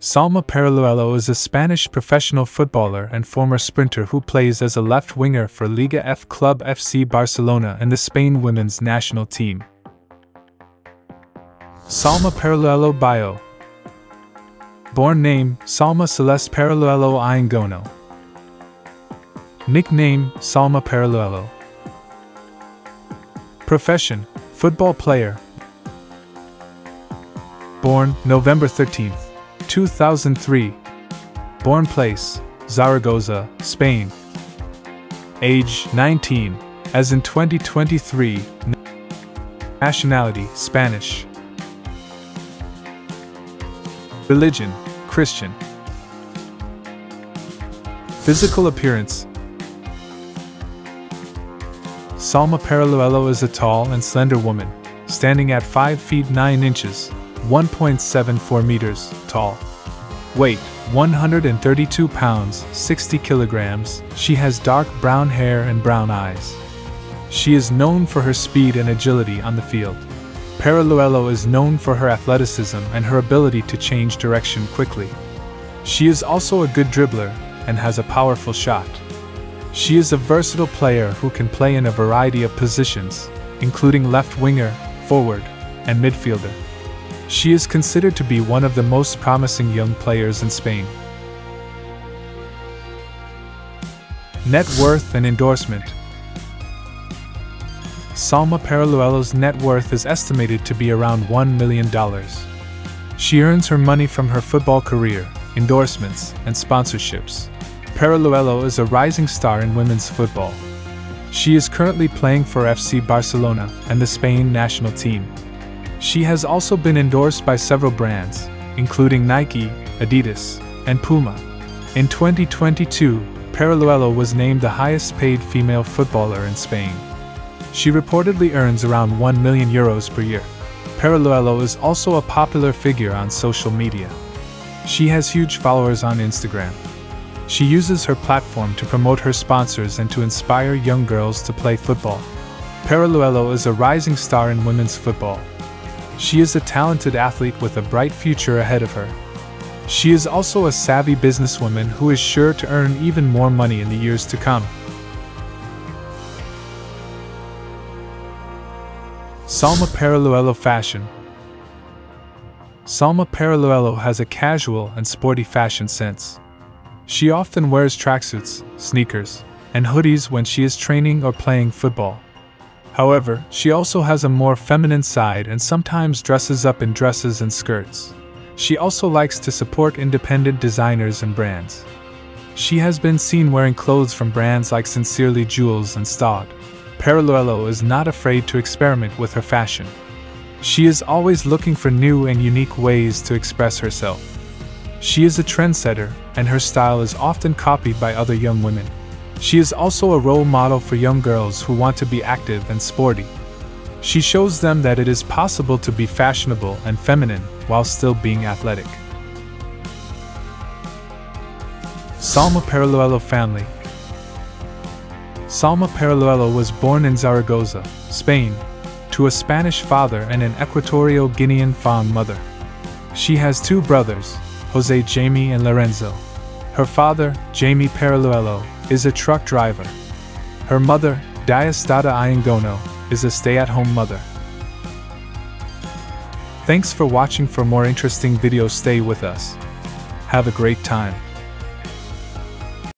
Salma Paralluelo is a Spanish professional footballer and former sprinter who plays as a left winger for Liga F club FC Barcelona and the Spain women's national team. Salma Paralluelo bio. Born name, Salma Celeste Paralluelo Ayingono. Nickname, Salma Paralluelo. Profession, football player. Born, November 13, 2003. Born place, Zaragoza, Spain. Age, 19, as in 2023. Nationality, Spanish. Religion, Christian. Physical appearance. Salma Paralluelo is a tall and slender woman, standing at 5 feet 9 inches, 1.74 meters, tall. Weight, 132 pounds, 60 kilograms. She has dark brown hair and brown eyes. She is known for her speed and agility on the field. Paralluelo is known for her athleticism and her ability to change direction quickly. She is also a good dribbler and has a powerful shot. She is a versatile player who can play in a variety of positions, including left winger, forward, and midfielder. She is considered to be one of the most promising young players in Spain. Net worth and endorsement. Salma Paralluelo's net worth is estimated to be around $1 million. She earns her money from her football career, endorsements, and sponsorships. Paralluelo is a rising star in women's football. She is currently playing for FC Barcelona and the Spain national team. She has also been endorsed by several brands, including Nike, Adidas, and Puma. In 2022, Paralluelo was named the highest-paid female footballer in Spain. She reportedly earns around €1 million per year. Paralluelo is also a popular figure on social media. She has huge followers on Instagram. She uses her platform to promote her sponsors and to inspire young girls to play football. Paralluelo is a rising star in women's football. She is a talented athlete with a bright future ahead of her. She is also a savvy businesswoman who is sure to earn even more money in the years to come. Salma Paralluelo fashion. Salma Paralluelo has a casual and sporty fashion sense. She often wears tracksuits, sneakers, and hoodies when she is training or playing football. However, she also has a more feminine side and sometimes dresses up in dresses and skirts. She also likes to support independent designers and brands. She has been seen wearing clothes from brands like Sincerely Jewels and Staud. Paralluelo is not afraid to experiment with her fashion. She is always looking for new and unique ways to express herself. She is a trendsetter, and her style is often copied by other young women. She is also a role model for young girls who want to be active and sporty. She shows them that it is possible to be fashionable and feminine while still being athletic. Salma Paralluelo family. Salma Paralluelo was born in Zaragoza, Spain, to a Spanish father and an Equatorial Guinean Fon mother. She has two brothers, Jose Jaime and Lorenzo. Her father, Jaime Paralluelo, is a truck driver. Her mother, Diastada Ayingono, is a stay-at-home mother. Thanks for watching. For more interesting videos, stay with us. Have a great time.